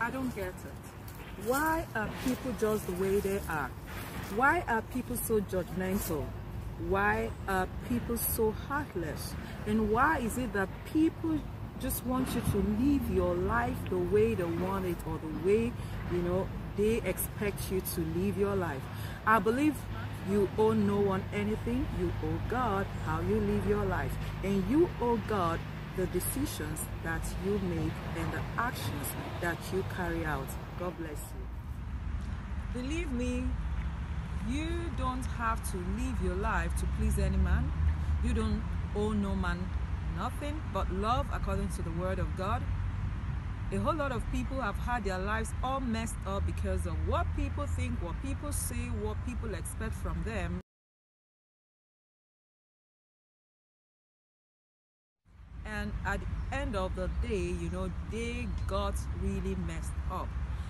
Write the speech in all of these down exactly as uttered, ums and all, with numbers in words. I don't get it. Why are people just the way they are? Why are people so judgmental? Why are people so heartless? And why is it that people just want you to live your life the way they want it, or the way, you know, they expect you to live your life? I believe you owe no one anything. You owe God how you live your life, and you owe God the decisions that you make and the actions that you carry out. God bless you. Believe me, you don't have to live your life to please any man. You don't owe no man nothing but love, according to the word of God. A whole lot of people have had their lives all messed up because of what people think, what people say, what people expect from them. And at the end of the day, you know, they got really messed up.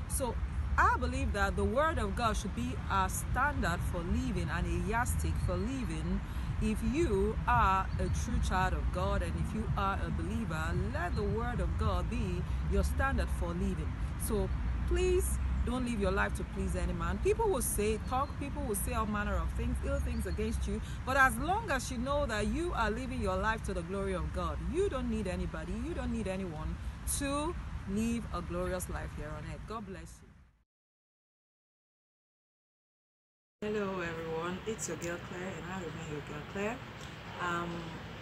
So I believe that the word of God should be our standard for living and a yardstick for living. If you are a true child of God and if you are a believer, let the word of God be your standard for living. So please don't live your life to please any man. People will say, talk, people will say all manner of things, ill things against you. But as long as you know that you are living your life to the glory of God, you don't need anybody, you don't need anyone to live a glorious life here on earth. God bless you. Hello everyone, it's your girl Claire, and I remain your girl Claire. Um,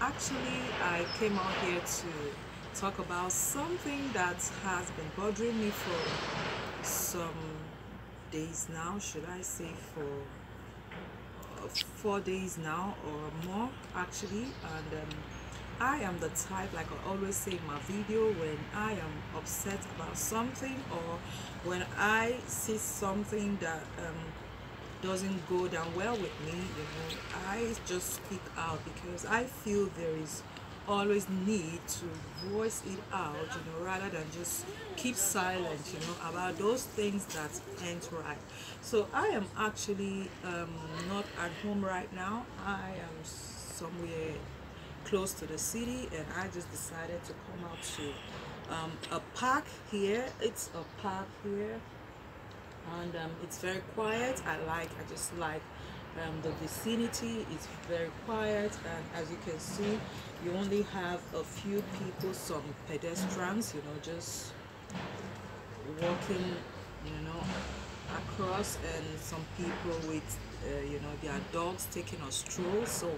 actually, I came out here to talk about something that has been bothering me for some days now, should I say for four days now or more actually. And um, I am the type, like I always say in my video, when I am upset about something or when I see something that um, doesn't go down well with me, you know, I just speak out because I feel there is always need to voice it out, you know, rather than just keep silent, you know, about those things that ain't right. So I am actually um, not at home right now. I am somewhere close to the city, and I just decided to come out to um, a park here. It's a park here. And um, it's very quiet. I like, I just like um, the vicinity. It's very quiet, and as you can see, you only have a few people, some pedestrians, you know, just walking, you know, across, and some people with, uh, you know, their dogs taking a stroll. So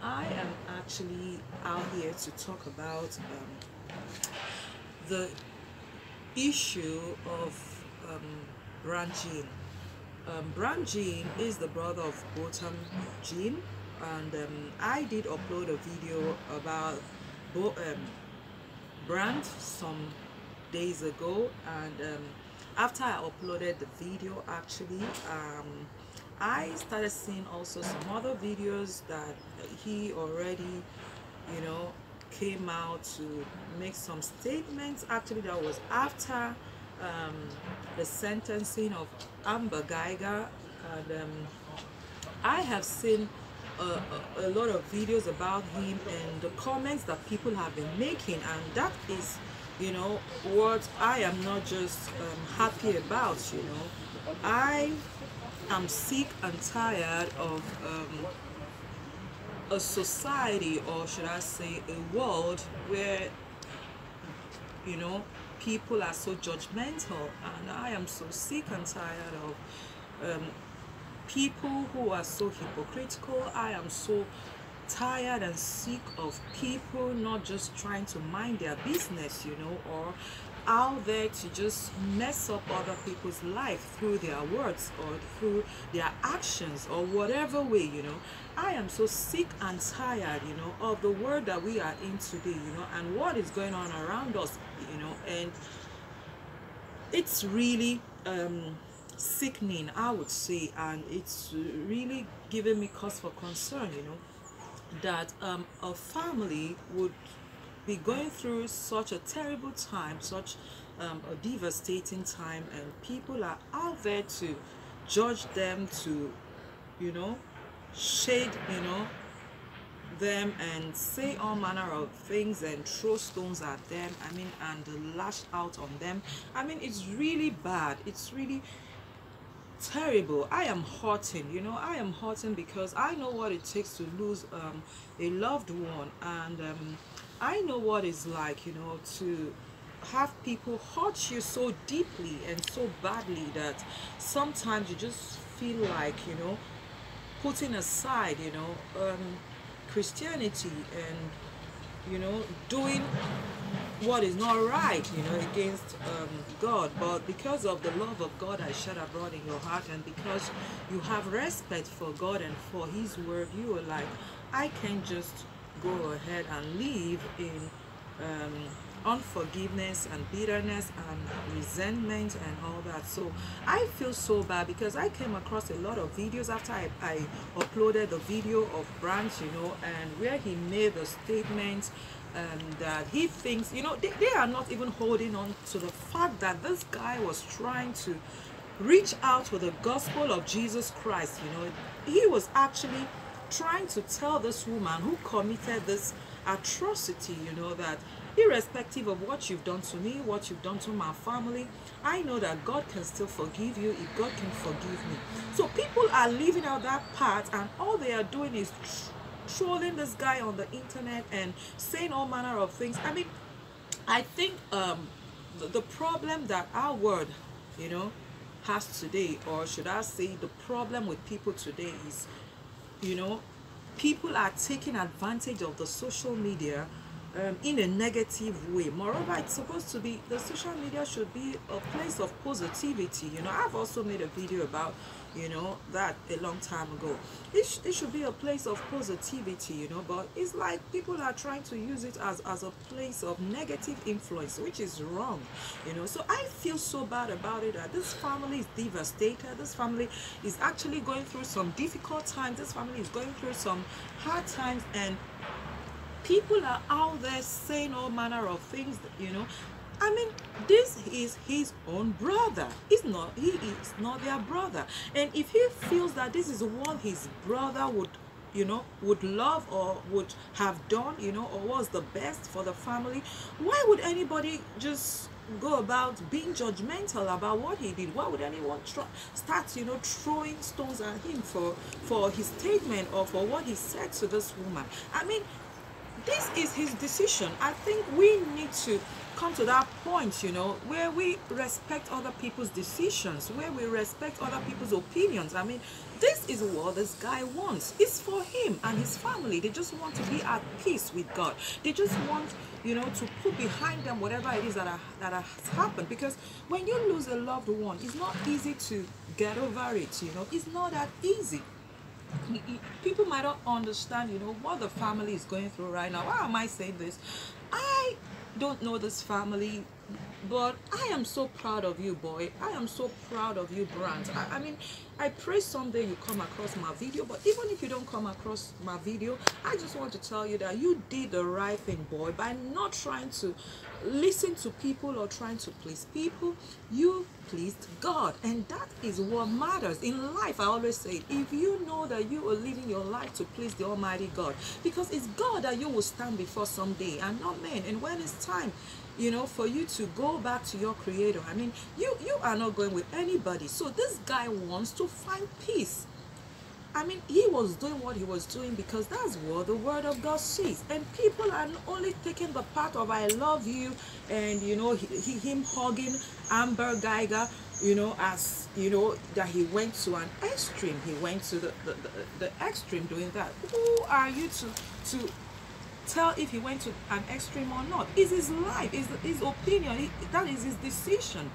I am actually out here to talk about um, the issue of um, Brandt Jean. Um, Brandt Jean is the brother of Botham Jean, and um, I did upload a video about Bo um, Brandt some days ago, and um, after I uploaded the video, actually, um, I started seeing also some other videos that he already, you know, came out to make some statements. Actually, that was after Um, the sentencing of Amber Guyger, and um, I have seen a, a, a lot of videos about him and the comments that people have been making, and that is, you know, what I am not just um, happy about. You know, I am sick and tired of um, a society, or should I say a world, where, you know, people are so judgmental, and I am so sick and tired of um, people who are so hypocritical. I am so tired and sick of people not just trying to mind their business, you know, or out there to just mess up other people's life through their words or through their actions or whatever way, you know. I am so sick and tired, you know, of the world that we are in today, you know, and what is going on around us, you know, and it's really um, sickening, I would say, and it's really giving me cause for concern, you know, that um, a family would be going through such a terrible time, such um, a devastating time, and people are out there to judge them, to, you know, shade, you know, them and say all manner of things and throw stones at them, I mean, and lash out on them. I mean, it's really bad. It's really terrible. I am hurting, you know, I am hurting because I know what it takes to lose um, a loved one, and um, I know what it's like, you know, to have people hurt you so deeply and so badly that sometimes you just feel like, you know, putting aside, you know, um, Christianity and, you know, doing what is not right, you know, against um, God. But because of the love of God I shed abroad in your heart, and because you have respect for God and for his word, you are like, I can't just go ahead and live in um, unforgiveness and bitterness and resentment and all that. So I feel so bad because I came across a lot of videos after I, I uploaded the video of Brandt, you know, and where he made the statement um, that he thinks, you know, they, they are not even holding on to the fact that this guy was trying to reach out with the gospel of Jesus Christ. You know, he was actually trying to tell this woman who committed this atrocity, you know, that irrespective of what you've done to me, what you've done to my family, I know that God can still forgive you if God can forgive me. So people are leaving out that part, and all they are doing is trolling this guy on the internet and saying all manner of things. I mean, I think um, the, the problem that our world, you know, has today, or should I say the problem with people today, is, you know, people are taking advantage of the social media Um, in a negative way. Moreover, it's supposed to be, the social media should be a place of positivity. You know, I've also made a video about, you know, that a long time ago. It, sh it should be a place of positivity, you know, but it's like people are trying to use it as, as a place of negative influence, which is wrong, you know. So I feel so bad about it that this family is devastated. This family is actually going through some difficult times. This family is going through some hard times, and people are out there saying all manner of things, you know. I mean, this is his own brother. He's not, he is not their brother. And if he feels that this is what his brother would, you know, would love or would have done, you know, or was the best for the family, why would anybody just go about being judgmental about what he did? Why would anyone try, start, you know, throwing stones at him for, for his statement or for what he said to this woman? I mean, this is his decision. I think we need to come to that point, you know, where we respect other people's decisions, where we respect other people's opinions. I mean, this is what this guy wants. It's for him and his family. They just want to be at peace with God. They just want, you know, to put behind them whatever it is that, are, that has happened. Because when you lose a loved one, it's not easy to get over it, you know. It's not that easy. People might not understand, you know, what the family is going through right now. Why am I saying this? I don't know this family, but I am so proud of you, boy. I am so proud of you, Brandt. I, I mean, I pray someday you come across my video, but even if you don't come across my video, I just want to tell you that you did the right thing, boy, by not trying to listen to people or trying to please people. You pleased God, and that is what matters in life. I always say, if you know that you are living your life to please the Almighty God, because it's God that you will stand before someday and not men. And when it's time, you know, for you to go back to your Creator, I mean, you you are not going with anybody. So this guy wants to find peace. I mean, he was doing what he was doing because that's what the word of God says. And people are only taking the part of I love you and, you know, he, he, him hugging Amber Guyger, you know, as, you know, that he went to an extreme. He went to the, the, the, the extreme doing that. Who are you to, to tell if he went to an extreme or not? It's his life, it's his opinion, he, that is his decision.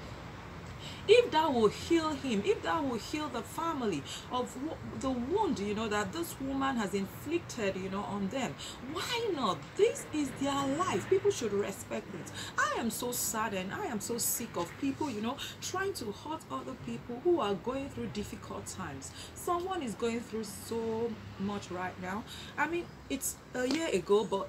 If that will heal him, if that will heal the family of the wound, you know, that this woman has inflicted, you know, on them, why not? This is their life. People should respect it. I am so sad and I am so sick of people, you know, trying to hurt other people who are going through difficult times. Someone is going through so much right now. I mean, it's a year ago, but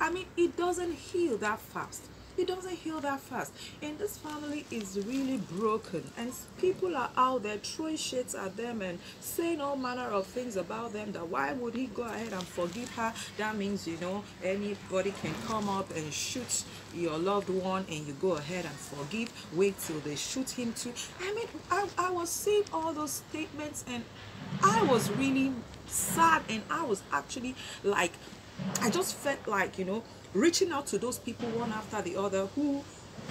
I mean, it doesn't heal that fast. It doesn't heal that fast. And this family is really broken, and people are out there throwing shades at them and saying all manner of things about them, that why would he go ahead and forgive her? That means, you know, anybody can come up and shoot your loved one and you go ahead and forgive, wait till they shoot him too. I mean, I, I was seeing all those statements and I was really sad, and I was actually like, I just felt like, you know, reaching out to those people one after the other who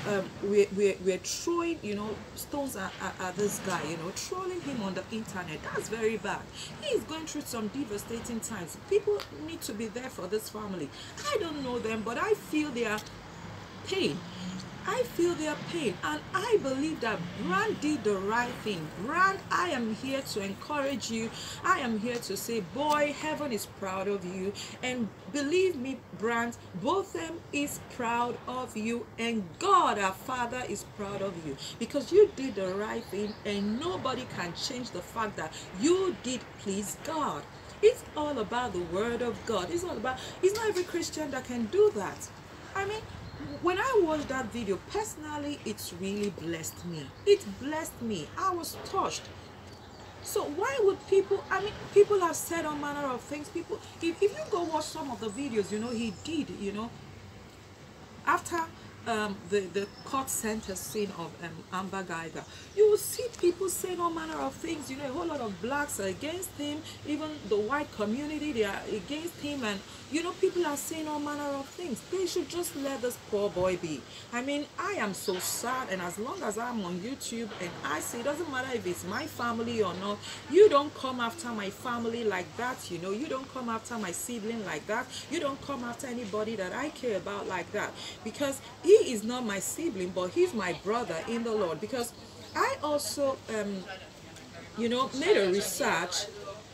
um, we're, we're, we're throwing, you know, stones at, at, at this guy, you know, trolling him on the internet. That's very bad. He is going through some devastating times. People need to be there for this family. I don't know them, but I feel their pain. I feel their pain, and I believe that Brandt did the right thing. Brandt, I am here to encourage you. I am here to say, boy, heaven is proud of you. And believe me, Brandt, Botham is proud of you, and God, our Father, is proud of you, because you did the right thing, and nobody can change the fact that you did please God. It's all about the Word of God. It's all about, it's not every Christian that can do that. I mean, when I watched that video, personally, it's really blessed me. It blessed me. I was touched. So why would people, I mean, people have said all manner of things. People, if, if you go watch some of the videos, you know, he did, you know, after um, the, the court sentencing of um, Amber Guyger, you will see people saying all manner of things. You know, a whole lot of blacks are against him, even the white community, they are against him, and you know, people are saying all manner of things. They should just let this poor boy be. I mean, I am so sad, and as long as I'm on YouTube and I say, it doesn't matter if it's my family or not, you don't come after my family like that, you know. You don't come after my sibling like that. You don't come after anybody that I care about like that. Because he is not my sibling, but he's my brother in the Lord. Because I also, um, you know, made a research.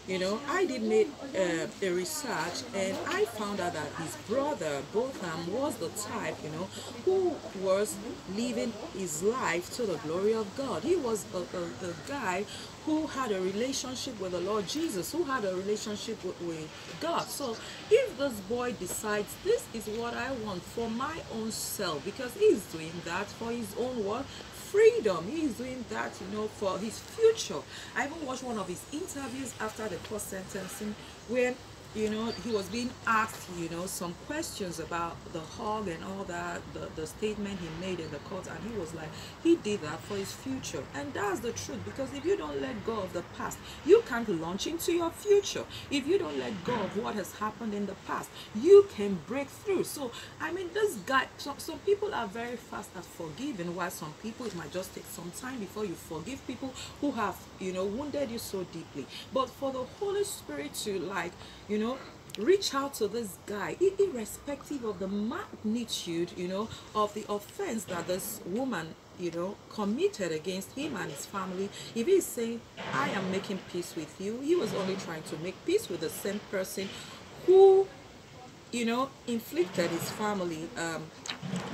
You know, I did make uh, a research, and I found out that his brother, Botham, was the type, you know, who was living his life to the glory of God. He was a, a, a guy who had a relationship with the Lord Jesus, who had a relationship with, with God. So if this boy decides, this is what I want for my own self, because he's doing that for his own work, freedom, he's doing that, you know, for his future. I even watched one of his interviews after the court sentencing, where, you know, he was being asked, you know, some questions about the hog and all that, the, the statement he made in the court, and he was like, he did that for his future. And that's the truth, because if you don't let go of the past, you can't launch into your future. If you don't let go of what has happened in the past, you can break through. So, I mean, this guy, some, some people are very fast at forgiving, while some people, it might just take some time before you forgive people who have, you know, wounded you so deeply. But for the Holy Spirit to, like, you You know, reach out to this guy, irrespective of the magnitude, you know, of the offense that this woman, you know, committed against him and his family. If he's saying, I am making peace with you, he was only trying to make peace with the same person who, you know, inflicted his family um,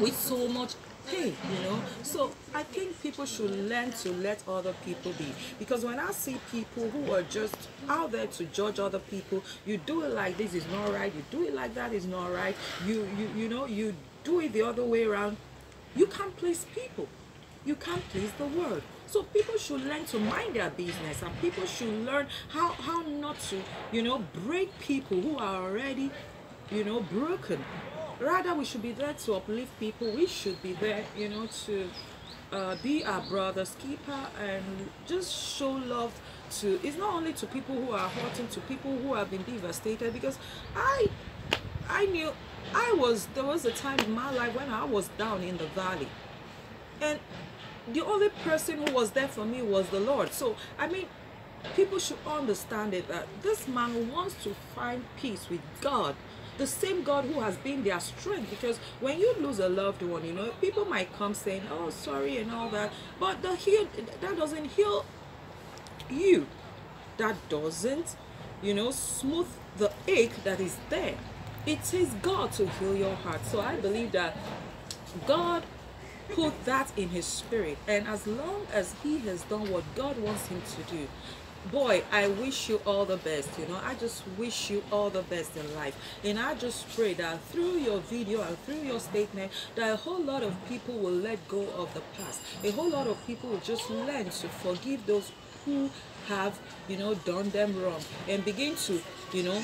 with so much pain, you know. So I think people should learn to let other people be, because when I see people who are just out there to judge other people, you do it like this is not right, you do it like that is not right, you you you know, you do it the other way around, you can't please people, you can't please the world. So people should learn to mind their business, and people should learn how how not to, you know, break people who are already, you know, broken. Rather, we should be there to uplift people. We should be there, you know, to uh, be our brother's keeper and just show love to, it's not only to people who are hurting, to people who have been devastated. Because I I knew, I was, there was a time in my life when I was down in the valley, and the only person who was there for me was the Lord. So, I mean, people should understand it, that this man wants to find peace with God, the same God who has been their strength. Because when you lose a loved one, you know, people might come saying, oh, sorry and all that, but the heal, that doesn't heal you, that doesn't, you know, smooth the ache that is there. It is God to heal your heart. So I believe that God put that in his spirit, and as long as he has done what God wants him to do, boy, I wish you all the best. You know, I just wish you all the best in life, and I just pray that through your video and through your statement that a whole lot of people will let go of the past. A whole lot of people will just learn to forgive those who have, you know, done them wrong, and begin to, you know,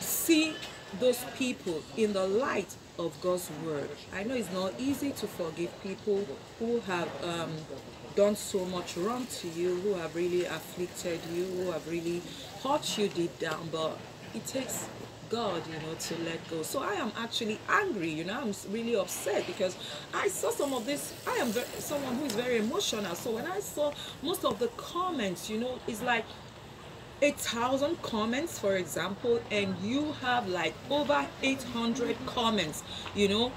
see those people in the light of God's word. I know it's not easy to forgive people who have um, done so much wrong to you, who have really afflicted you, who have really hurt you deep down, but it takes God, you know, to let go. So I am actually angry, you know, I'm really upset because I saw some of this. I am very, someone who is very emotional, so when I saw most of the comments, you know, it's like a thousand comments, for example, and you have like over eight hundred comments, you know,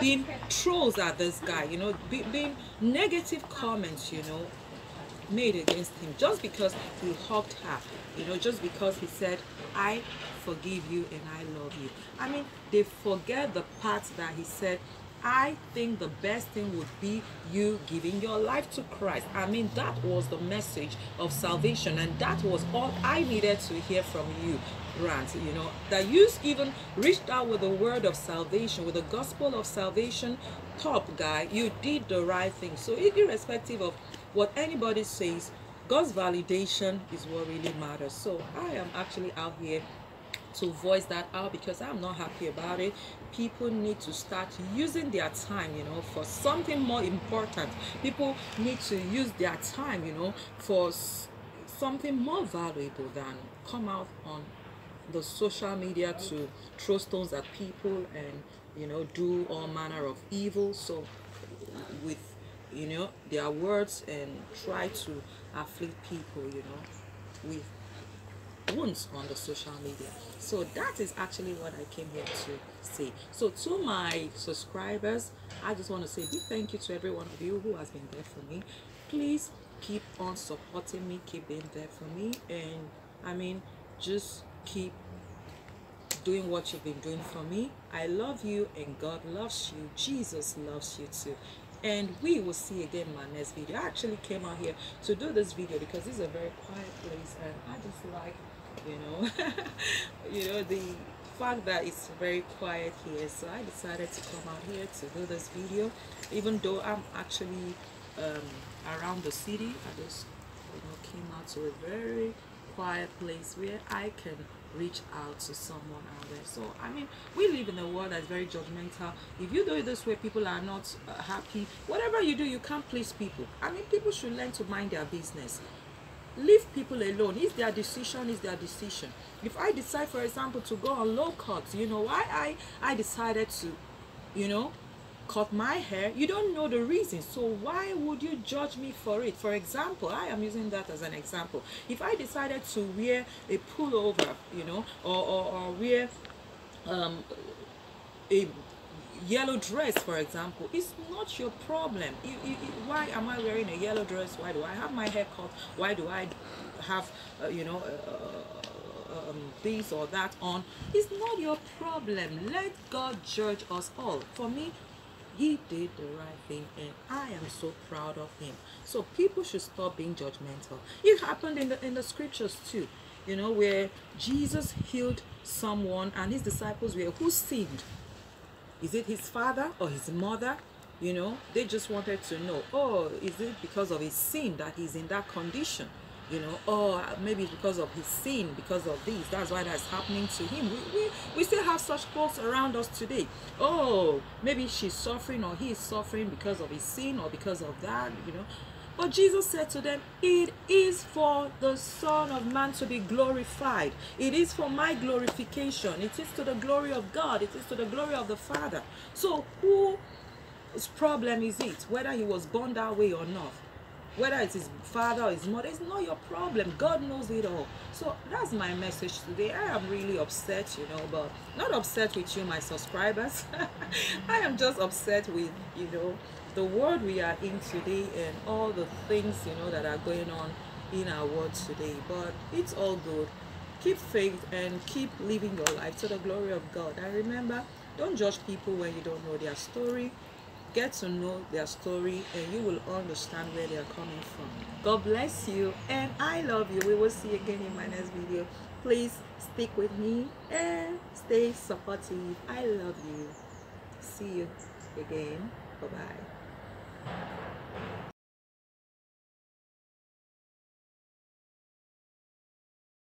being trolls at this guy, you know, be, being negative comments, you know, made against him just because he hugged her, you know, just because he said, I forgive you and I love you. I mean, they forget the part that he said, I think the best thing would be you giving your life to Christ. I mean, that was the message of salvation, and that was all I needed to hear from you, Brandt. You know, that you even reached out with the word of salvation, with the gospel of salvation. Top guy, you did the right thing. So irrespective of what anybody says, God's validation is what really matters. So I am actually out here to voice that out because I'm not happy about it. People need to start using their time, you know, for something more important. People need to use their time, you know, for something more valuable than come out on the social media to throw stones at people and, you know, do all manner of evil. So with, you know, their words and try to afflict people, you know, with wounds on the social media. So that is actually what I came here to say. So to my subscribers, I just want to say big thank you to every one of you who has been there for me. Please keep on supporting me, keep being there for me, and I mean, just keep doing what you've been doing for me. I love you and God loves you. Jesus loves you too. And we will see again in my next video. I actually came out here to do this video because this is a very quiet place, and I just like, you know, you know, the fact that it's very quiet here. So I decided to come out here to do this video, even though I'm actually um, around the city. I just, you know, came out to a very quiet place where I can reach out to someone out there. So I mean, we live in a world that's very judgmental. If you do it this way, people are not uh, happy. Whatever you do, you can't please people. I mean, people should learn to mind their business. Leave people alone. It's their decision, it's their decision. If I decide, for example, to go on low cuts, you know why I I decided to, you know, cut my hair. You don't know the reason, so why would you judge me for it? For example, I am using that as an example. If I decided to wear a pullover, you know, or, or, or wear um, a yellow dress, for example, it's not your problem. You, you, you, why am I wearing a yellow dress? Why do I have my hair cut? Why do I have, uh, you know, uh, Um, this or that on? It's not your problem. Let God judge us all. For me, he did the right thing, and I am so proud of him. So people should stop being judgmental. It happened in the in the scriptures too, you know, where Jesus healed someone and his disciples were who sinned. Is it his father or his mother? You know, they just wanted to know, oh, is it because of his sin that he's in that condition? You know, or maybe because of his sin, because of this, that's why that's happening to him. We, we, we still have such folks around us today. Oh, maybe she's suffering or he is suffering because of his sin or because of that, you know. But Jesus said to them, it is for the Son of Man to be glorified. It is for my glorification. It is to the glory of God. It is to the glory of the Father. So whose problem is it, whether he was born that way or not? Whether it's his father or his mother, it's not your problem. God knows it all. So that's my message today. I am really upset, you know, but not upset with you, my subscribers. I am just upset with, you know, the world we are in today and all the things, you know, that are going on in our world today. But it's all good. Keep faith and keep living your life to the glory of God. And remember, don't judge people when you don't know their story. Get to know their story and you will understand where they are coming from. God bless you and I love you. We will see you again in my next video. Please stick with me and stay supportive. I love you. See you again. Bye-bye.